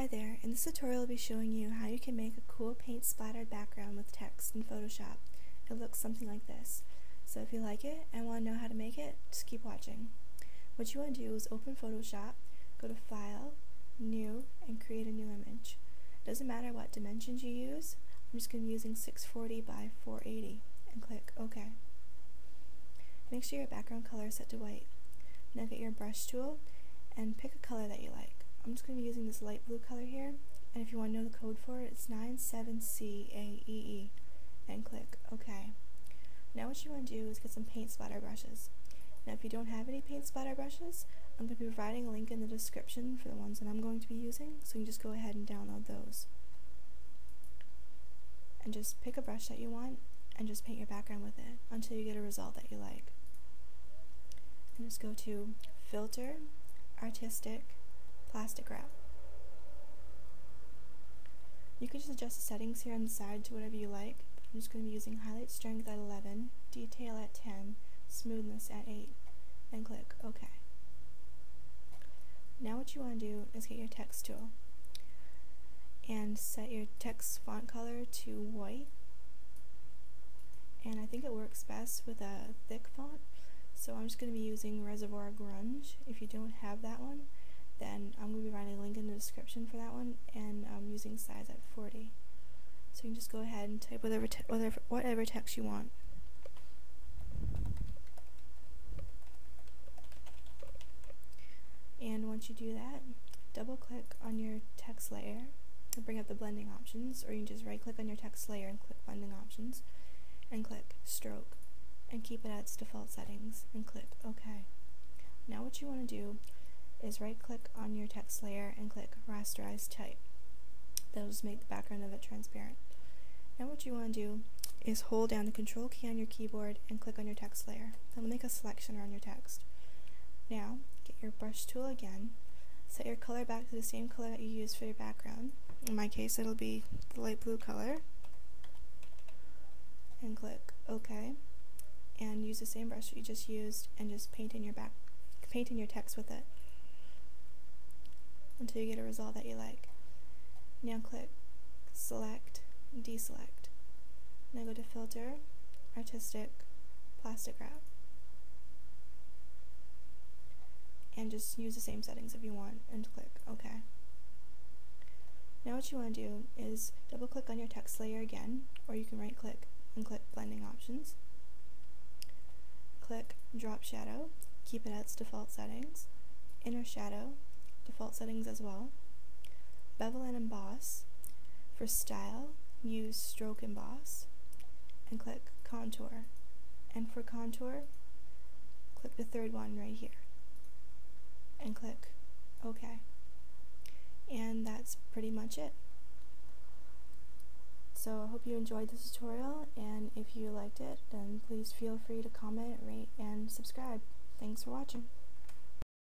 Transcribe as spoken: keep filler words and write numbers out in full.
Hi there, in this tutorial I'll be showing you how you can make a cool paint splattered background with text in Photoshop. It looks something like this. So if you like it and want to know how to make it, just keep watching. What you want to do is open Photoshop, go to File, New, and create a new image. It doesn't matter what dimensions you use, I'm just going to be using six forty by four eighty, and click OK. Make sure your background color is set to white. Now get your brush tool and pick a color that you like. I'm just going to be using this light blue color here, and if you want to know the code for it, it's nine seven C A E E, and click OK. Now what you want to do is get some paint splatter brushes. Now if you don't have any paint splatter brushes, I'm going to be providing a link in the description for the ones that I'm going to be using, so you can just go ahead and download those. And just pick a brush that you want, and just paint your background with it until you get a result that you like. And just go to Filter, Artistic, Plastic Wrap. You can just adjust the settings here on the side to whatever you like. I'm just going to be using Highlight Strength at eleven, Detail at ten, Smoothness at eight, and click OK. Now what you want to do is get your text tool and set your text font color to white, and I think it works best with a thick font, so I'm just going to be using Reservoir Grunge. If you don't have that one, then I'm going to be writing a link in the description for that one, and I'm um, using size at forty. So you can just go ahead and type whatever, te whatever, whatever text you want. And once you do that, double click on your text layer and bring up the blending options, or you can just right click on your text layer and click blending options, and click stroke, and keep it at its default settings, and click OK. Now what you want to do is right click on your text layer and click rasterize type. That'll just make the background of it transparent. Now what you want to do is hold down the control key on your keyboard and click on your text layer. That'll make a selection around your text. Now get your brush tool again, set your color back to the same color that you used for your background. In my case it'll be the light blue color, and click OK, and use the same brush that you just used and just paint in your back paint in your text with it until you get a result that you like. Now click Select, Deselect. Now go to Filter, Artistic, Plastic Wrap. And just use the same settings if you want, and click OK. Now what you want to do is double click on your text layer again, or you can right click and click Blending Options. Click Drop Shadow, keep it at its default settings, Inner Shadow, default settings as well. Bevel and emboss. For style, use stroke emboss, and click contour. And for contour, click the third one right here, and click OK. And that's pretty much it. So I hope you enjoyed this tutorial, and if you liked it, then please feel free to comment, rate, and subscribe. Thanks for watching.